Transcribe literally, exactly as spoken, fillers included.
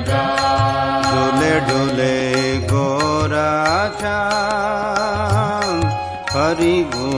लगा। डोले डोले गोरा चाँद हरि